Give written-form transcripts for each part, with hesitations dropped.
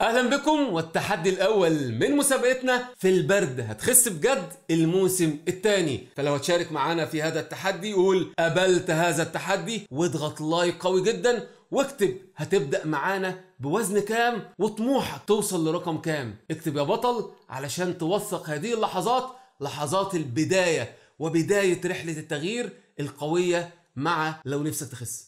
اهلا بكم. والتحدي الاول من مسابقتنا في البرد هتخس بجد الموسم الثاني. فلو هتشارك معانا في هذا التحدي قول قبلت هذا التحدي واضغط لايك قوي جدا واكتب هتبدأ معانا بوزن كام وطموحك توصل لرقم كام. اكتب يا بطل علشان توثق هذه اللحظات، لحظات البداية وبداية رحلة التغيير القوية مع لو نفسك تخس.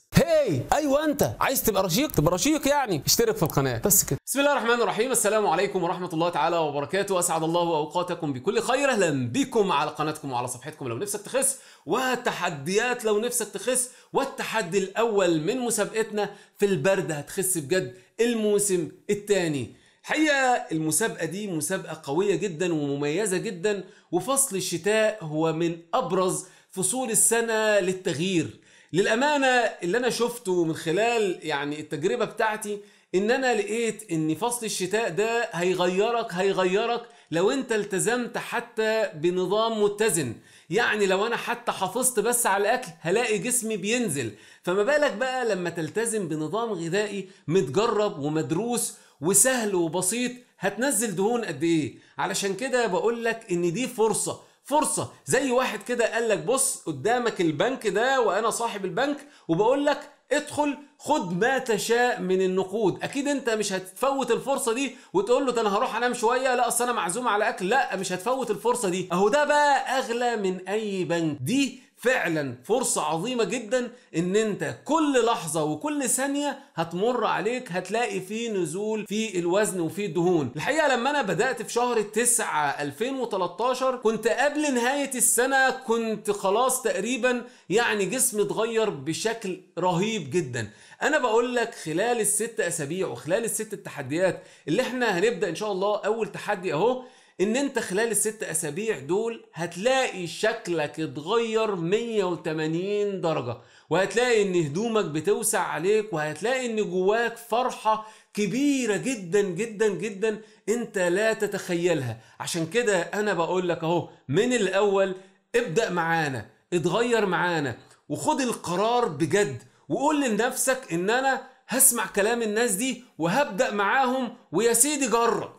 ايوه انت عايز تبقى رشيق، تبقى رشيق يعني اشترك في القناه بس كده. بسم الله الرحمن الرحيم، السلام عليكم ورحمه الله تعالى وبركاته، اسعد الله اوقاتكم بكل خير. اهلا بكم على قناتكم وعلى صفحتكم لو نفسك تخس وتحديات لو نفسك تخس. والتحدي الاول من مسابقتنا في البرد هتخس بجد الموسم الثاني. الحقيقه المسابقه دي مسابقه قويه جدا ومميزه جدا، وفصل الشتاء هو من ابرز فصول السنه للتغيير. للأمانة اللي أنا شفته من خلال يعني التجربة بتاعتي إن أنا لقيت إن فصل الشتاء ده هيغيرك لو أنت التزمت حتى بنظام متزن. يعني لو أنا حتى حافظت بس على الأكل هلاقي جسمي بينزل، فما بالك بقى لما تلتزم بنظام غذائي متجرب ومدروس وسهل وبسيط هتنزل دهون قد إيه. علشان كده بقول لك إن دي فرصة زي واحد كده قال لك بص قدامك البنك ده وأنا صاحب البنك وبقول لك ادخل خد ما تشاء من النقود. أكيد أنت مش هتفوت الفرصة دي وتقول له ده أنا هروح أنام شوية، لا أصل أنا معزوم على أكل، لا مش هتفوت الفرصة دي. أهو ده بقى أغلى من أي بنك، دي فعلا فرصة عظيمة جدا إن أنت كل لحظة وكل ثانية هتمر عليك هتلاقي فيه نزول في الوزن وفي الدهون. الحقيقة لما أنا بدأت في شهر 9 2013 كنت قبل نهاية السنة كنت خلاص تقريبا يعني جسمي اتغير بشكل رهيب جدا. أنا بقول لك خلال ال6 أسابيع وخلال ال6 التحديات اللي احنا هنبدأ إن شاء الله أول تحدي أهو، ان انت خلال ال6 اسابيع دول هتلاقي شكلك اتغير 180 درجة، وهتلاقي ان هدومك بتوسع عليك، وهتلاقي ان جواك فرحة كبيرة جدا جدا جدا انت لا تتخيلها. عشان كده انا بقول لك اهو من الاول ابدأ معانا، اتغير معانا، وخد القرار بجد، وقول لنفسك ان انا هسمع كلام الناس دي وهبدأ معاهم، ويا سيدي جرب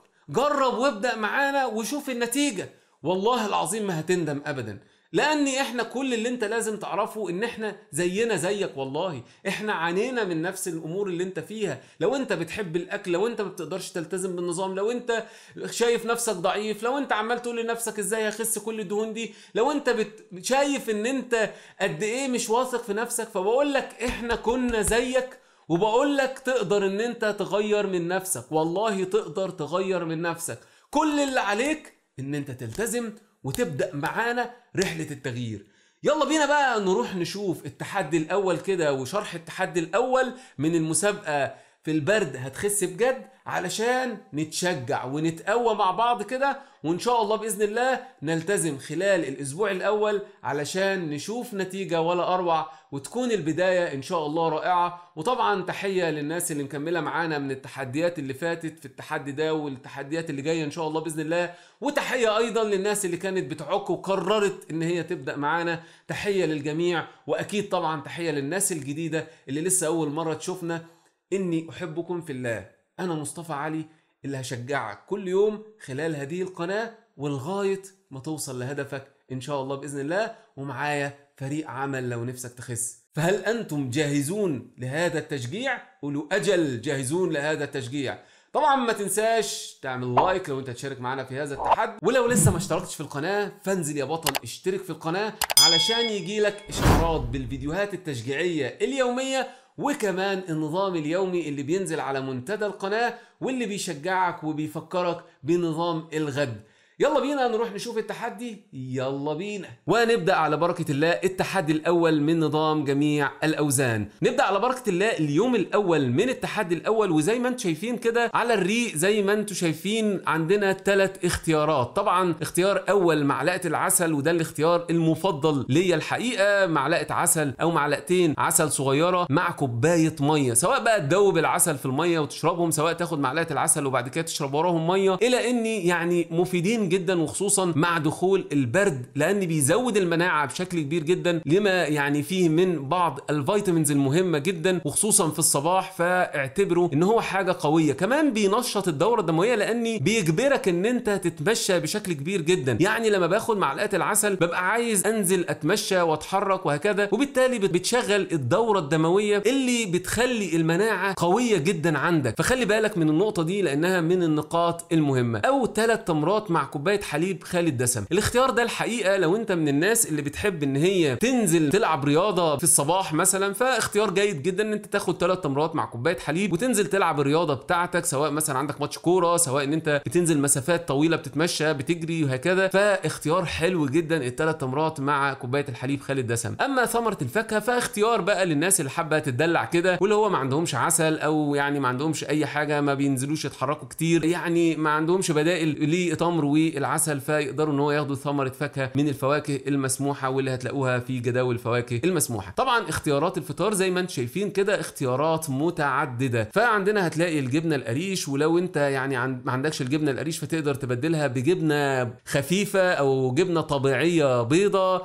وابدأ معانا وشوف النتيجة. والله العظيم ما هتندم أبدا، لأن احنا كل اللي انت لازم تعرفه ان احنا زينا زيك، والله احنا عانينا من نفس الامور اللي انت فيها. لو انت بتحب الاكل، لو انت ما بتقدرش تلتزم بالنظام، لو انت شايف نفسك ضعيف، لو انت عمال تقول لنفسك ازاي هخس كل الدهون دي، لو انت شايف ان انت قد ايه مش واثق في نفسك، فبقول لك احنا كنا زيك، وبقول لك تقدر ان انت تغير من نفسك. والله تقدر تغير من نفسك، كل اللي عليك ان انت تلتزم وتبدأ معانا رحلة التغيير. يلا بينا بقى نروح نشوف التحدي الاول كده وشرح التحدي الاول من المسابقة في البرد هتخس بجد، علشان نتشجع ونتقوى مع بعض كده، وان شاء الله باذن الله نلتزم خلال الاسبوع الاول علشان نشوف نتيجه ولا اروع، وتكون البدايه ان شاء الله رائعه. وطبعا تحيه للناس اللي مكمله معانا من التحديات اللي فاتت في التحدي ده والتحديات اللي جايه ان شاء الله باذن الله، وتحيه ايضا للناس اللي كانت بتعك وقررت ان هي تبدا معانا. تحيه للجميع، واكيد طبعا تحيه للناس الجديده اللي لسه اول مره تشوفنا. اني احبكم في الله، أنا مصطفى علي اللي هشجعك كل يوم خلال هذه القناة ولغاية ما توصل لهدفك إن شاء الله بإذن الله، ومعايا فريق عمل لو نفسك تخس. فهل أنتم جاهزون لهذا التشجيع؟ قولوا أجل جاهزون لهذا التشجيع. طبعا ما تنساش تعمل لايك لو انت هتشارك معانا في هذا التحدي، ولو لسه ما اشتركتش في القناه فانزل يا بطل اشترك في القناه علشان يجيلك اشعارات بالفيديوهات التشجيعيه اليوميه، وكمان النظام اليومي اللي بينزل على منتدى القناه واللي بيشجعك وبيفكرك بنظام الغد. يلا بينا نروح نشوف التحدي، يلا بينا. ونبدأ على بركة الله التحدي الأول من نظام جميع الأوزان. نبدأ على بركة الله اليوم الأول من التحدي الأول، وزي ما انتم شايفين كده على الريق زي ما انتم شايفين عندنا 3 اختيارات. طبعا اختيار أول معلقة العسل، وده الاختيار المفضل ليا الحقيقة، معلقة عسل أو معلقتين عسل صغيرة مع كوباية مية، سواء بقى تدوب العسل في المية وتشربهم، سواء تاخد معلقة العسل وبعد كده تشرب وراهم مية، إلى إني يعني مفيدين مفيدين جدا، وخصوصا مع دخول البرد، لان بيزود المناعه بشكل كبير جدا لما يعني فيه من بعض الفيتامينز المهمه جدا، وخصوصا في الصباح، فاعتبره ان هو حاجه قويه. كمان بينشط الدوره الدمويه لان بيجبرك ان انت تتمشى بشكل كبير جدا. يعني لما باخد معلقات العسل ببقى عايز انزل اتمشى واتحرك وهكذا، وبالتالي بتشغل الدوره الدمويه اللي بتخلي المناعه قويه جدا عندك. فخلي بالك من النقطه دي لانها من النقاط المهمه. او 3 تمرات مع كوبايه حليب خالي الدسم. الاختيار ده الحقيقه لو انت من الناس اللي بتحب ان هي تنزل تلعب رياضه في الصباح مثلا، فاختيار جيد جدا ان انت تاخد 3 تمرات مع كوبايه حليب وتنزل تلعب الرياضه بتاعتك، سواء مثلا عندك ماتش كوره، سواء ان انت بتنزل مسافات طويله بتتمشى بتجري وهكذا، فاختيار حلو جدا 3 تمرات مع كوبايه الحليب خالي الدسم. اما ثمره الفاكهه فاختيار بقى للناس اللي حابه تدلع كده، واللي هو ما عندهمش عسل او يعني ما عندهمش اي حاجه، ما بينزلوش يتحركوا كتير، يعني ما عندهمش بدائل للتمر والعسل، فيقدروا ان هو ياخدوا ثمره فاكهه من الفواكه المسموحه واللي هتلاقوها في جداول الفواكه المسموحه. طبعا اختيارات الفطار زي ما انتم شايفين كده اختيارات متعدده، فعندنا هتلاقي الجبنه القريش، ولو انت يعني ما عندكش الجبنه القريش فتقدر تبدلها بجبنه خفيفه او جبنه طبيعيه بيضه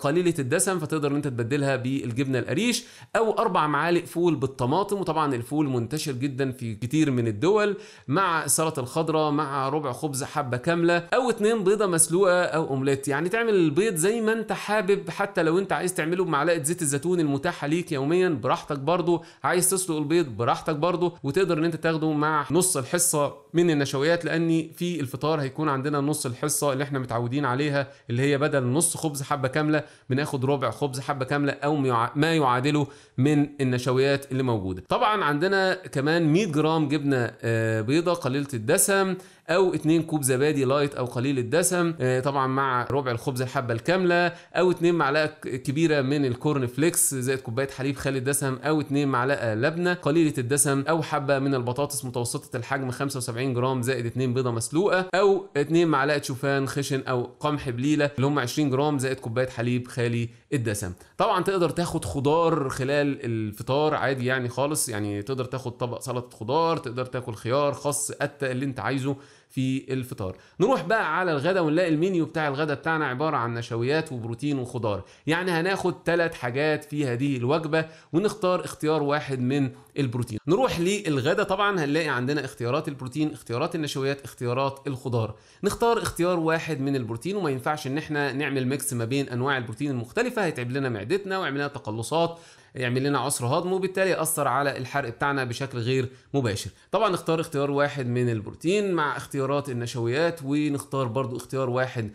قليله الدسم، فتقدر ان انت تبدلها بالجبنه القريش. او 4 معالق فول بالطماطم، وطبعا الفول منتشر جدا في كتير من الدول، مع السلطه الخضراء، مع ربع خبز حبه كامله، او 2 بيضه مسلوقه او اومليت. يعني تعمل البيض زي ما انت حابب، حتى لو انت عايز تعمله بمعلقه زيت الزيتون المتاحه ليك يوميا براحتك، برضو عايز تسلق البيض براحتك برضو، وتقدر ان انت تاخده مع نص الحصه من النشويات، لان في الفطار هيكون عندنا نص الحصه اللي احنا متعودين عليها، اللي هي بدل نص خبز حبه كامله بناخد ربع خبز حبه كامله او ما يعادله من النشويات اللي موجوده. طبعا عندنا كمان 100 جرام جبنه بيضه قليله الدسم، او 2 كوب زبادي لايت او قليل الدسم، طبعا مع ربع الخبز الحبه الكامله، او 2 معلقه كبيره من الكورن فليكس زائد كوبايه حليب خالي الدسم، او 2 معلقه لبنه قليله الدسم، او حبه من البطاطس متوسطه الحجم 75 جرام زائد 2 بيضه مسلوقه، او 2 معلقه شوفان خشن او قمح بليله اللي هم 20 جرام زائد كوبايه حليب خالي الدسم. طبعا تقدر تاخد خضار خلال الفطار عادي يعني خالص، يعني تقدر تاخد طبق سلطه خضار، تقدر تاكل خيار، خس، قتة، اللي انت عايزه في الفطار. نروح بقى على الغداء ونلاقي المينيو بتاع الغداء بتاعنا عباره عن نشويات وبروتين وخضار. يعني هناخد 3 حاجات في هذه الوجبه ونختار اختيار واحد من البروتين. نروح للغداء، طبعا هنلاقي عندنا اختيارات البروتين، اختيارات النشويات، اختيارات الخضار. نختار اختيار واحد من البروتين، وما ينفعش ان احنا نعمل ميكس ما بين انواع البروتين المختلفه، هيتعب لنا معدتنا ويعمل لنا تقلصات، يعمل لنا عسر هضم، وبالتالي يأثر على الحرق بتاعنا بشكل غير مباشر. طبعا نختار اختيار واحد من البروتين مع اختيارات النشويات، ونختار برضو اختيار واحد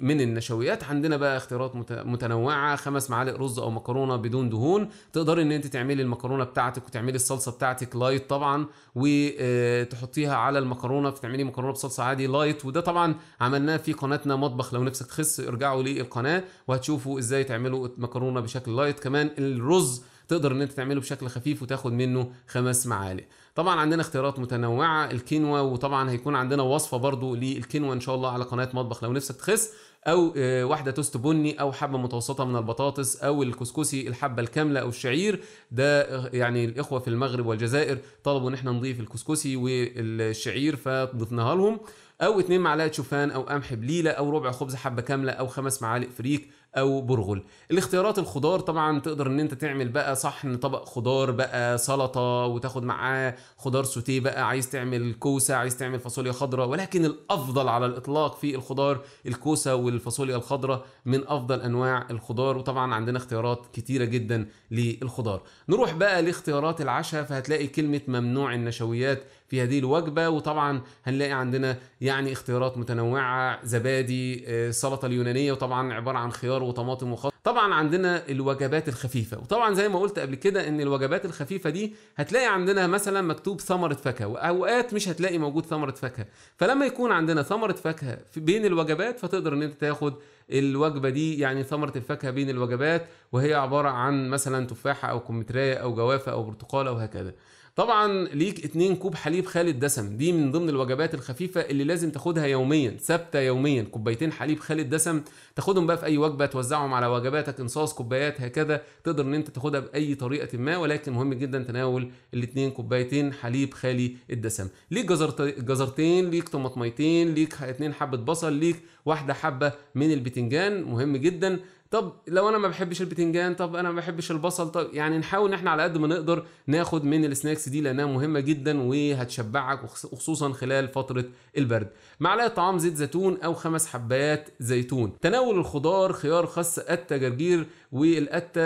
من النشويات. عندنا بقى اختيارات متنوعه، 5 معالق رز او مكرونه بدون دهون، تقدري ان انت تعملي المكرونه بتاعتك وتعملي الصلصه بتاعتك لايت طبعا، وتحطيها على المكرونه، فتعملي مكرونه بصلصه عادي لايت. وده طبعا عملناه في قناتنا مطبخ لو نفسك تخس، ارجعوا للقناه وهتشوفوا ازاي تعملوا مكرونه بشكل لايت. كمان الرز تقدر ان انت تعمله بشكل خفيف وتاخد منه 5 معالق. طبعا عندنا اختيارات متنوعه، الكينوا، وطبعا هيكون عندنا وصفه برضو للكينوا ان شاء الله على قناه مطبخ لو نفسك تخس، او 1 توست بني، او حبه متوسطه من البطاطس، او الكسكسي الحبه الكامله، او الشعير. ده يعني الاخوه في المغرب والجزائر طلبوا ان احنا نضيف الكسكسي والشعير فضفناها لهم، او 2 معلقه شوفان او قمح بليله، او ربع خبز حبه كامله، او 5 معالق فريك او برغل. الاختيارات الخضار طبعا تقدر ان انت تعمل بقى صحن طبق خضار بقى سلطه، وتاخد معاه خضار سوتيه بقى، عايز تعمل كوسه، عايز تعمل فاصوليا خضراء، ولكن الافضل على الاطلاق في الخضار الكوسه والفاصوليا الخضراء، من افضل انواع الخضار. وطبعا عندنا اختيارات كتيره جدا للخضار. نروح بقى لاختيارات العشاء، فهتلاقي كلمه ممنوع النشويات في هذه الوجبه، وطبعا هنلاقي عندنا يعني اختيارات متنوعه، زبادي، سلطه اليونانيه، وطبعا عباره عن خيار وطماطم وخس. طبعا عندنا الوجبات الخفيفه، وطبعا زي ما قلت قبل كده ان الوجبات الخفيفه دي هتلاقي عندنا مثلا مكتوب ثمره فاكهه، واوقات مش هتلاقي موجود ثمره فاكهه، فلما يكون عندنا ثمره فاكهه بين الوجبات فتقدر ان انت تاخد الوجبه دي، يعني ثمره الفاكهه بين الوجبات، وهي عباره عن مثلا تفاحه او كمثريه او جوافه او برتقاله وهكذا. طبعا ليك 2 كوب حليب خالي الدسم، دي من ضمن الوجبات الخفيفه اللي لازم تاخدها يوميا، ثابته يوميا، كوبايتين حليب خالي الدسم، تاخدهم بقى في اي وجبه، توزعهم على وجباتك، انصاص، كوبايات، هكذا تقدر ان انت تاخدها باي طريقه ما، ولكن مهم جدا تناول الاثنين كوبايتين حليب خالي الدسم. ليك جزرتين، ليك طماطميتين، ليك 2 حبه بصل، ليك 1 حبه من البتنجان، مهم جدا. طب لو انا ما بحبش البتنجان، طب انا ما بحبش البصل، طب يعني نحاول ان احنا على قد ما نقدر ناخد من السناكس دي لانها مهمه جدا وهتشبعك، وخصوصا خلال فتره البرد. معلقه طعام زيت زيتون او 5 حبات زيتون. تناول الخضار، خيار، خس، قته، جرجير، والقته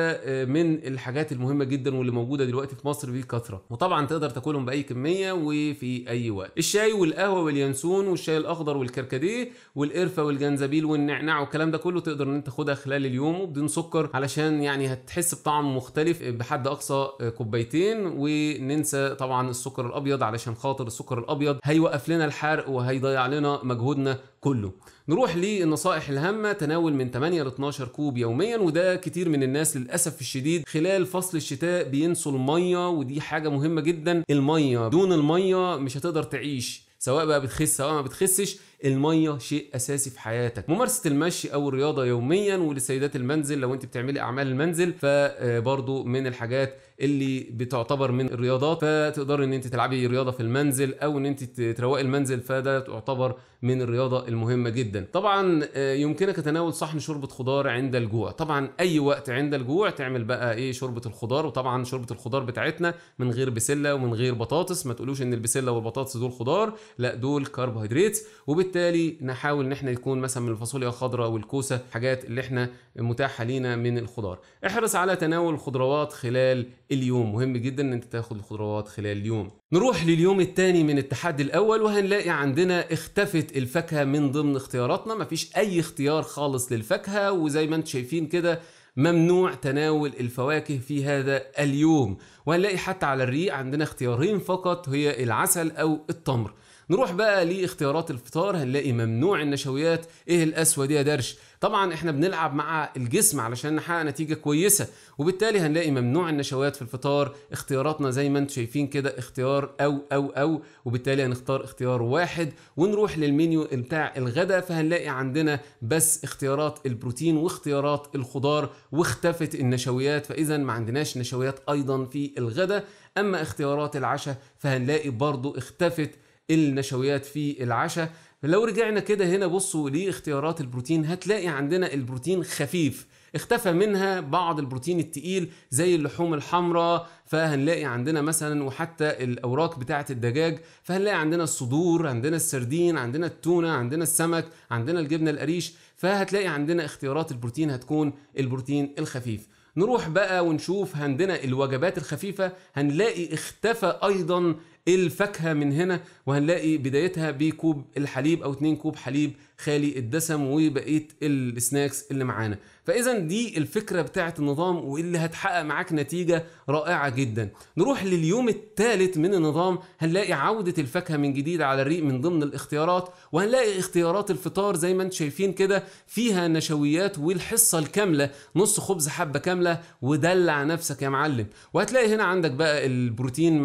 من الحاجات المهمه جدا واللي موجوده دلوقتي في مصر بكثره، وطبعا تقدر تاكلهم باي كميه وفي اي وقت. الشاي والقهوه واليانسون والشاي الاخضر والكركديه والقرفه والجنزبيل والنعناع والكلام ده كله تقدر ان انت تاخدها خلال اليوم وبدون سكر، علشان يعني هتحس بطعم مختلف. بحد اقصى كوبايتين، وننسى طبعا السكر الابيض علشان خاطر السكر الابيض هيوقف لنا الحرق وهيضيع لنا مجهودنا كله. نروح للنصائح الهامه. تناول من 8 ل 12 كوب يوميا، وده كتير من الناس للاسف الشديد خلال فصل الشتاء بينسوا الميه، ودي حاجه مهمه جدا. الميه، دون الميه مش هتقدر تعيش، سواء بقى بتخس سواء ما بتخسش، الميه شيء اساسي في حياتك. ممارسه المشي او الرياضه يوميا، ولسيدات المنزل لو انت بتعملي اعمال المنزل فبرضو من الحاجات اللي بتعتبر من الرياضات، فتقدر ان انت تلعبي رياضه في المنزل او ان انت تروقي المنزل، فده تعتبر من الرياضه المهمه جدا. طبعا يمكنك تناول صحن شوربه خضار عند الجوع، طبعا اي وقت عند الجوع تعمل بقى ايه شوربه الخضار، وطبعا شوربه الخضار بتاعتنا من غير بسله ومن غير بطاطس. ما تقولوش ان البسله والبطاطس دول خضار، لا دول كربوهيدرات، وبالتالي نحاول ان احنا يكون مثلا من الفاصوليا الخضراء والكوسه، حاجات اللي احنا متاحه لينا من الخضار. احرص على تناول الخضروات خلال اليوم، مهم جدا ان انت تاخد الخضروات خلال اليوم. نروح لليوم الثاني من التحدي الاول، وهنلاقي عندنا اختفت الفاكهه من ضمن اختياراتنا، مفيش اي اختيار خالص للفاكهه، وزي ما انتم شايفين كده ممنوع تناول الفواكه في هذا اليوم. وهنلاقي حتى على الريق عندنا اختيارين فقط، هي العسل او التمر. نروح بقى لاختيارات الفطار، هنلاقي ممنوع النشويات. ايه القسوه دي يا درش؟ طبعا احنا بنلعب مع الجسم علشان نحقق نتيجه كويسه، وبالتالي هنلاقي ممنوع النشويات في الفطار. اختياراتنا زي ما انتم شايفين كده اختيار او، وبالتالي هنختار اختيار واحد. ونروح للمنيو بتاع الغداء، فهنلاقي عندنا بس اختيارات البروتين واختيارات الخضار، واختفت النشويات، فاذا ما عندناش نشويات ايضا في الغداء. اما اختيارات العشاء فهنلاقي برضو اختفت النشويات في العشاء. لو رجعنا كده هنا بصوا لاختيارات البروتين، هتلاقي عندنا البروتين خفيف، اختفى منها بعض البروتين التقيل زي اللحوم الحمراء، فهنلاقي عندنا مثلا وحتى الاوراق بتاعه الدجاج، فهنلاقي عندنا الصدور، عندنا السردين، عندنا التونه، عندنا السمك، عندنا الجبنه القريش، فهتلاقي عندنا اختيارات البروتين هتكون البروتين الخفيف. نروح بقى ونشوف عندنا الوجبات الخفيفه، هنلاقي اختفى ايضا الفاكهه من هنا، وهنلاقي بدايتها بكوب الحليب او 2 كوب حليب خالي الدسم وبقيه السناكس اللي معانا. فاذا دي الفكره بتاعه النظام، واللي هتحقق معاك نتيجه رائعه جدا. نروح لليوم الثالث من النظام، هنلاقي عوده الفاكهه من جديد على الريق من ضمن الاختيارات، وهنلاقي اختيارات الفطار زي ما انتم شايفين كده فيها نشويات والحصه الكامله، نص خبز حبه كامله، ودلع نفسك يا معلم. وهتلاقي هنا عندك بقى البروتين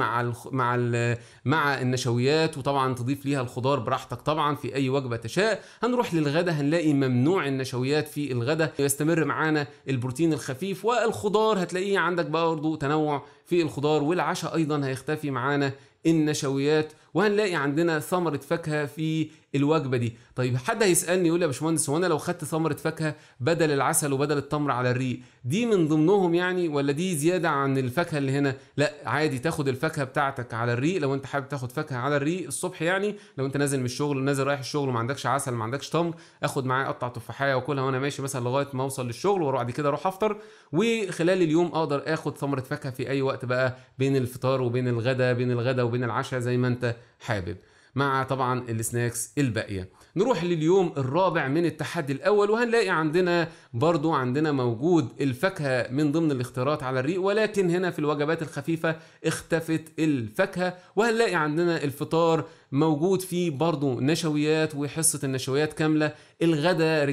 مع النشويات، وطبعا تضيف ليها الخضار براحتك طبعا في اي وجبه تشاء. هنروح للغداء، هنلاقي ممنوع النشويات في الغداء، يستمر معانا البروتين الخفيف والخضار، هتلاقيه عندك بقى برضه تنوع في الخضار. والعشاء ايضا هيختفي معانا النشويات، وهنلاقي عندنا ثمره فاكهه في الوجبه دي. طيب حد هيسالني يقول لي يا باشمهندس هو انا لو خدت ثمره فاكهه بدل العسل وبدل التمر على الريق دي من ضمنهم يعني، ولا دي زياده عن الفاكهه اللي هنا؟ لا عادي، تاخد الفاكهه بتاعتك على الريق لو انت حابب تاخد فاكهه على الريق الصبح، يعني لو انت نازل من الشغل ونازل رايح الشغل وما عندكش عسل ما عندكش تمر، اخد معايا قطع تفاحيه واكلها وانا ماشي مثلا لغايه ما اوصل للشغل، واروح بعد كده اروح افطر، وخلال اليوم اقدر اخد ثمره فاكهه في اي وقت بقى بين الفطار وبين الغداء، بين الغداء وبين العشاء زي ما انت حابب. مع طبعا السناكس الباقية. نروح لليوم الرابع من التحدي الأول، وهنلاقي عندنا برضو موجود الفاكهة من ضمن الاختيارات على الريق، ولكن هنا في الوجبات الخفيفة اختفت الفاكهة. وهنلاقي عندنا الفطار موجود فيه برضو نشويات وحصة النشويات كاملة. الغداء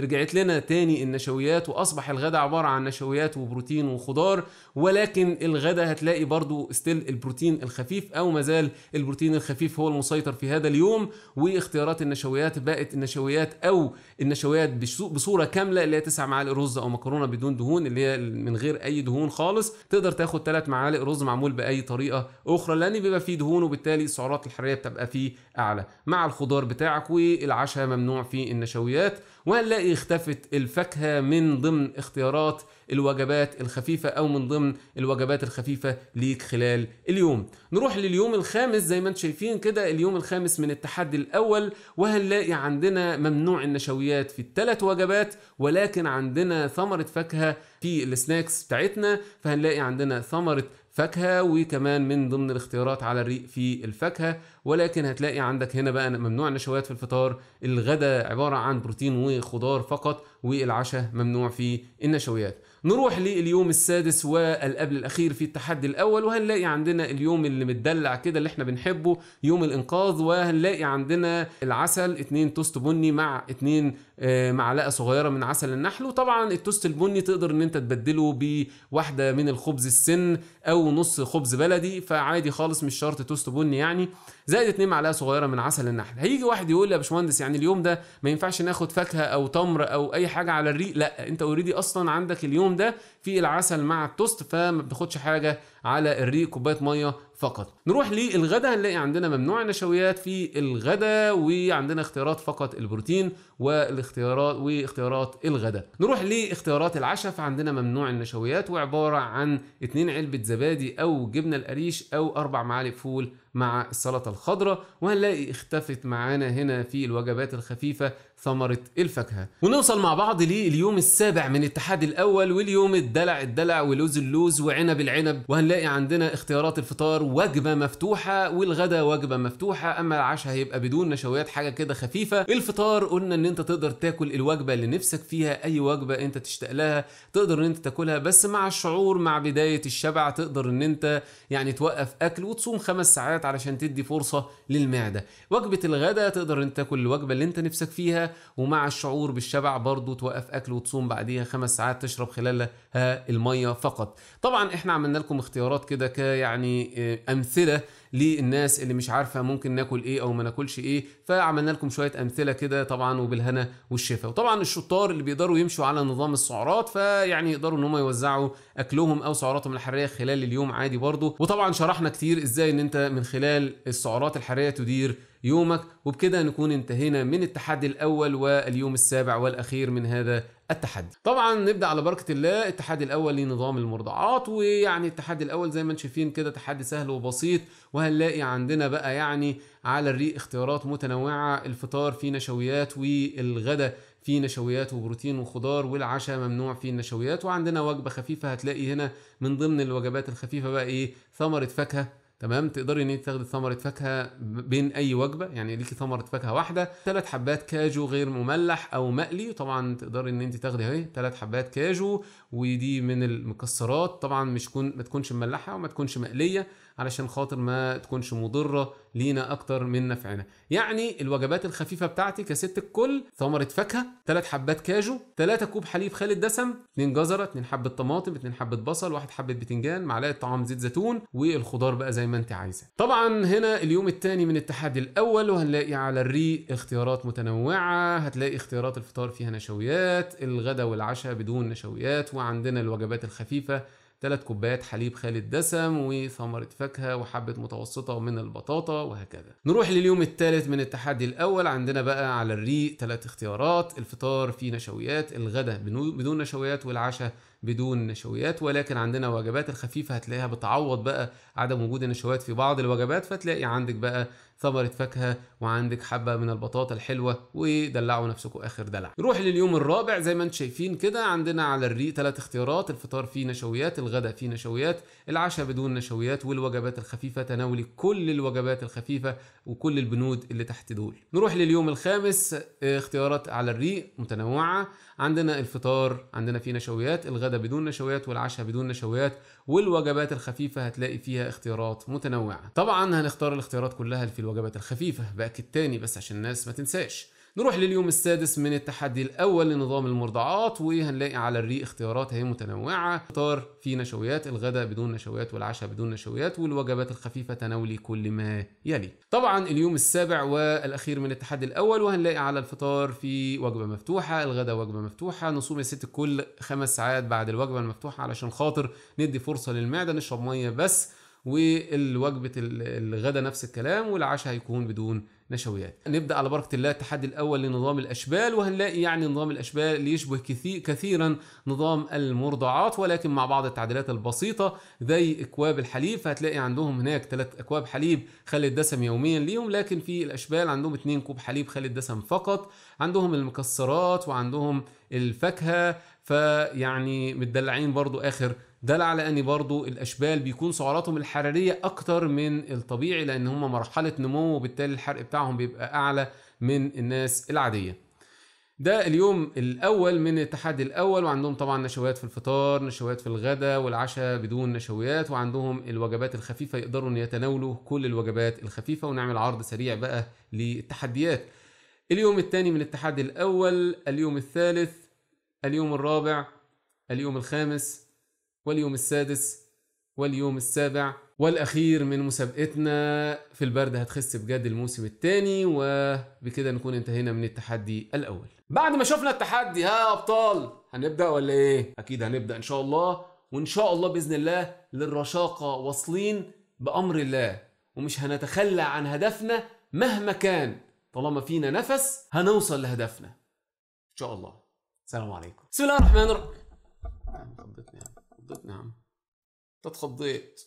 رجعت لنا تاني النشويات، وأصبح الغداء عبارة عن نشويات وبروتين وخضار، ولكن الغداء هتلاقي برضو ستيل البروتين الخفيف، أو مازال البروتين الخفيف هو المسيطر في هذا اليوم. واختيارات النشويات بقت النشويات أو النشويات بصورة كاملة، اللي هي 9 معالق رز أو مكرونة بدون دهون، اللي هي من غير أي دهون خالص. تقدر تاخد 3 معالق رز معمول بأي طريقة أخرى، لأن بيبقى فيه دهون وبالتالي السعرات الحرارية بتبقى فيه أعلى، مع الخضار بتاعك. والعشاء ممنوع في النشويات. وهنلاقي اختفت الفاكهة من ضمن اختيارات الوجبات الخفيفة، أو من ضمن الوجبات الخفيفة ليك خلال اليوم. نروح لليوم الخامس، زي ما انتم شايفين كده اليوم الخامس من التحدي الأول، وهنلاقي عندنا ممنوع النشويات في ال3 وجبات، ولكن عندنا ثمرة فاكهة في السناكس بتاعتنا. فهنلاقي عندنا ثمرة فاكهة، وكمان من ضمن الاختيارات على الريق في الفاكهة، ولكن هتلاقي عندك هنا بقى ممنوع نشويات في الفطار. الغداء عبارة عن بروتين وخضار فقط، والعشاء ممنوع في النشويات. نروح لليوم السادس والقبل الأخير في التحدي الأول، وهنلاقي عندنا اليوم اللي متدلع كده اللي احنا بنحبه، يوم الإنقاذ. وهنلاقي عندنا العسل 2 توست بني مع 2 معلقة صغيرة من عسل النحل. وطبعا التوست البني تقدر ان انت تبدله بواحدة من الخبز السن أو نص خبز بلدي، فعادي خالص مش شرط توست بني يعني، زائد 2 معلقة صغيرة من عسل النحل. هيجي واحد يقول لي يا باشمهندس يعني اليوم ده ما ينفعش ناخد فاكهة أو تمر أو أي حاجة على الريق؟ لا، انت اوريدي أصلا عندك اليوم ده في العسل مع التوست، فما بتاخدش حاجه على الريق، كوبايه ميه فقط. نروح للغدا، هنلاقي عندنا ممنوع نشويات في الغدا، وعندنا اختيارات فقط البروتين واختيارات الغدا. نروح لاختيارات العشاء، فعندنا ممنوع النشويات، وعباره عن 2 علبة زبادي او جبنه القريش او 4 معالق فول مع السلطه الخضراء. وهنلاقي اختفت معانا هنا في الوجبات الخفيفه ثمره الفاكهه. ونوصل مع بعض لليوم السابع من التحدي الاول، واليوم الدلع ولوز اللوز وعنب العنب. وهنلاقي عندنا اختيارات الفطار وجبه مفتوحه، والغدا وجبه مفتوحه، اما العشاء هيبقى بدون نشويات، حاجه كده خفيفه. الفطار قلنا ان انت تقدر تاكل الوجبه اللي نفسك فيها، اي وجبه انت تشتاق لها تقدر ان انت تاكلها، بس مع الشعور مع بدايه الشبع تقدر ان انت يعني توقف اكل وتصوم 5 ساعات علشان تدي فرصه للمعده. وجبه الغدا تقدر ان تاكل الوجبه اللي انت نفسك فيها، ومع الشعور بالشبع برضو توقف اكل وتصوم بعديها 5 ساعات تشرب خلالها الميه فقط. طبعا احنا عملنا لكم اختيارات كده كيعني امثله للناس اللي مش عارفه ممكن ناكل ايه او ما ناكلش ايه، فعملنا لكم شويه امثله كده طبعا وبالهنا والشفا. وطبعا الشطار اللي بيقدروا يمشوا على نظام السعرات، فيعني يقدروا ان هم يوزعوا اكلهم او سعراتهم الحراريه خلال اليوم عادي برضو. وطبعا شرحنا كتير ازاي ان انت من خلال السعرات الحراريه تدير يومك. وبكده نكون انتهينا من التحدي الاول واليوم السابع والاخير من هذا التحدي. طبعا نبدا على بركه الله التحدي الاول لنظام المرضعات. ويعني التحدي الاول زي ما انتم شايفين كده تحدي سهل وبسيط، وهنلاقي عندنا بقى يعني على الريق اختيارات متنوعه. الفطار فيه نشويات، والغدا في نشويات وبروتين وخضار، والعشاء ممنوع فيه النشويات. وعندنا وجبه خفيفه هتلاقي هنا من ضمن الوجبات الخفيفه بقى ايه؟ ثمره فاكهه. تمام، تقدري ان انت تاخدي ثمره فاكهه بين اي وجبه، يعني ليكي ثمره فاكهه واحده. 3 حبات كاجو غير مملح او مقلي، طبعا تقدري ان انت تاخدي اهي 3 حبات كاجو، ودي من المكسرات طبعا، ما تكونش مملحه وما تكونش مقليه علشان خاطر ما تكونش مضره لينا اكتر من نفعنا. يعني الوجبات الخفيفه بتاعتي كست الكل ثمره فاكهه، 3 حبات كاجو، 3 كوب حليب خالي الدسم، 2 جزره، 2 حبه طماطم، 2 حبه بصل، 1 حبه بتنجان، معلقه طعام زيت زيتون، والخضار بقى زي ما انت عايزه. طبعا هنا اليوم الثاني من التحدي الاول، وهنلاقي على الريق اختيارات متنوعه. هتلاقي اختيارات الفطار فيها نشويات، الغداء والعشاء بدون نشويات. وعندنا الوجبات الخفيفه 3 كوبايات حليب خالي الدسم، وثمرة فاكهة، وحبة متوسطة من البطاطا، وهكذا. نروح لليوم الثالث من التحدي الأول، عندنا بقى على الريق 3 اختيارات. الفطار فيه نشويات، الغداء بدون نشويات، والعشاء بدون نشويات، ولكن عندنا وجبات الخفيفه هتلاقيها بتعوض بقى عدم وجود النشويات في بعض الوجبات، فتلاقي عندك بقى ثمره فاكهه وعندك حبه من البطاطا الحلوه، ودلعوا نفسكم اخر دلع. نروح لليوم الرابع، زي ما انتم شايفين كده عندنا على الريق 3 اختيارات، الفطار فيه نشويات، الغداء فيه نشويات، العشاء بدون نشويات، والوجبات الخفيفه تناولي كل الوجبات الخفيفه وكل البنود اللي تحت دول. نروح لليوم الخامس، اختيارات على الريق متنوعه، عندنا الفطار عندنا فيه نشويات، الغداء بدون نشويات، والعشاء بدون نشويات، والوجبات الخفيفه هتلاقي فيها اختيارات متنوعه. طبعا هنختار الاختيارات كلها اللي في الوجبات الخفيفه، باكد تاني بس عشان الناس ما تنساش. نروح لليوم السادس من التحدي الاول لنظام المرضعات، وهنلاقي على الريق اختيارات اهي متنوعه، فطار فيه نشويات، الغداء بدون نشويات، والعشاء بدون نشويات، والوجبات الخفيفه تناولي كل ما يلي. طبعا اليوم السابع والاخير من التحدي الاول، وهنلاقي على الفطار في وجبه مفتوحه، الغداء وجبه مفتوحه، نصوم يا ست كل 5 ساعات بعد الوجبه المفتوحه علشان خاطر ندي فرصه للمعده، نشرب ميه بس، والوجبه الغداء نفس الكلام، والعشاء هيكون بدون نشويات. نبدأ على بركة الله التحدي الأول لنظام الأشبال، وهنلاقي يعني نظام الأشبال اللي يشبه كثيرا نظام المرضعات، ولكن مع بعض التعديلات البسيطة زي أكواب الحليب، فهتلاقي عندهم هناك 3 أكواب حليب خالي الدسم يوميا ليهم، لكن في الأشبال عندهم 2 كوب حليب خالي الدسم فقط، عندهم المكسرات وعندهم الفاكهة، فيعني متدلعين برضو آخر دلع، لأن برضو الأشبال بيكون سعراتهم الحرارية أكتر من الطبيعي، لأن هم مرحلة نمو وبالتالي الحرق بتاعهم بيبقى أعلى من الناس العادية. ده اليوم الأول من التحدي الأول، وعندهم طبعا نشويات في الفطار، نشويات في الغداء، والعشاء بدون نشويات، وعندهم الوجبات الخفيفة، يقدروا يتناولوا كل الوجبات الخفيفة. ونعمل عرض سريع بقى للتحديات، اليوم الثاني من التحدي الأول، اليوم الثالث، اليوم الرابع، اليوم الخامس، واليوم السادس، واليوم السابع، والأخير من مسابقتنا في البرد هتخس بجد الموسم الثاني. وبكده نكون انتهينا من التحدي الأول. بعد ما شفنا التحدي، ها يا أبطال هنبدأ ولا إيه؟ أكيد هنبدأ إن شاء الله، وإن شاء الله بإذن الله للرشاقة واصلين بأمر الله، ومش هنتخلى عن هدفنا مهما كان، طالما فينا نفس هنوصل لهدفنا إن شاء الله. السلام عليكم. بسم الله الرحمن الرحيم. نعم اتخضيت.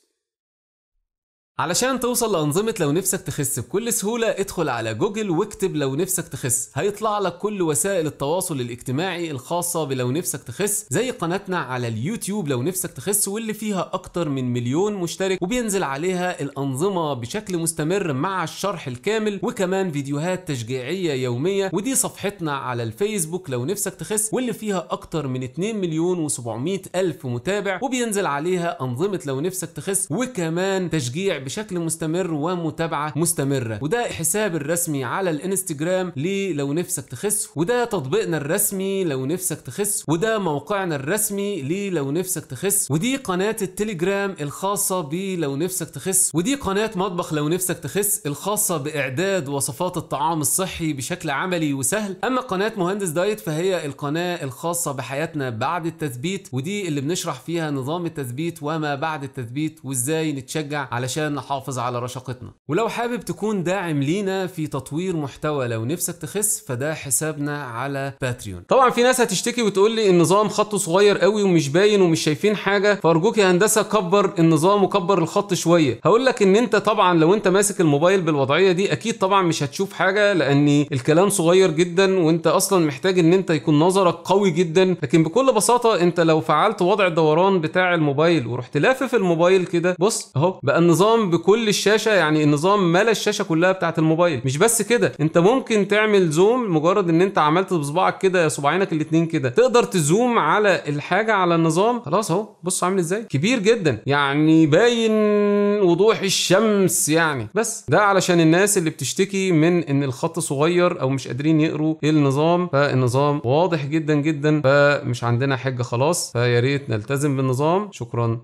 علشان توصل لأنظمة لو نفسك تخس بكل سهولة، ادخل على جوجل واكتب لو نفسك تخس، هيطلع لك كل وسائل التواصل الاجتماعي الخاصة بلو نفسك تخس، زي قناتنا على اليوتيوب لو نفسك تخس، واللي فيها أكتر من 1,000,000 مشترك، وبينزل عليها الأنظمة بشكل مستمر مع الشرح الكامل، وكمان فيديوهات تشجيعية يومية. ودي صفحتنا على الفيسبوك لو نفسك تخس، واللي فيها أكتر من 2,700,000 متابع، وبينزل عليها أنظمة لو نفسك تخس، وكمان تشجيع بشكل مستمر ومتابعة مستمرة. وده حساب الرسمي على الانستجرام للو نفسك تخس، وده تطبيقنا الرسمي لو نفسك تخس، وده موقعنا الرسمي للو نفسك تخس، ودي قناة التلجرام الخاصة بلو نفسك تخس، ودي قناة مطبخ لو نفسك تخس الخاصة بإعداد وصفات الطعام الصحي بشكل عملي وسهل. أما قناة مهندس دايت فهي القناة الخاصة بحياتنا بعد التثبيت، ودي اللي بنشرح فيها نظام التثبيت وما بعد التثبيت، وإزاي نتشجع علشان نحافظ على رشاقتنا. ولو حابب تكون داعم لينا في تطوير محتوى لو نفسك تخس، فده حسابنا على باتريون. طبعا في ناس هتشتكي وتقول لي النظام خطه صغير قوي ومش باين ومش شايفين حاجه، فارجوك يا هندسه كبر النظام وكبر الخط شويه. هقول لك ان انت طبعا لو انت ماسك الموبايل بالوضعيه دي اكيد طبعا مش هتشوف حاجه، لان الكلام صغير جدا، وانت اصلا محتاج ان انت يكون نظرك قوي جدا. لكن بكل بساطه انت لو فعلت وضع الدوران بتاع الموبايل ورحت لافف الموبايل كده، بص اهو بقى النظام بكل الشاشة، يعني النظام ملا الشاشة كلها بتاعت الموبايل. مش بس كده، انت ممكن تعمل زوم، مجرد ان انت عملت بصباعك كده، صباعينك الاتنين كده، تقدر تزوم على الحاجة على النظام. خلاص اهو بص عامل ازاي، كبير جدا، يعني باين وضوح الشمس يعني. بس ده علشان الناس اللي بتشتكي من ان الخط صغير او مش قادرين يقروا النظام، فالنظام واضح جدا جدا، فمش عندنا حجة خلاص، فياريت نلتزم بالنظام. شكرا ليكم.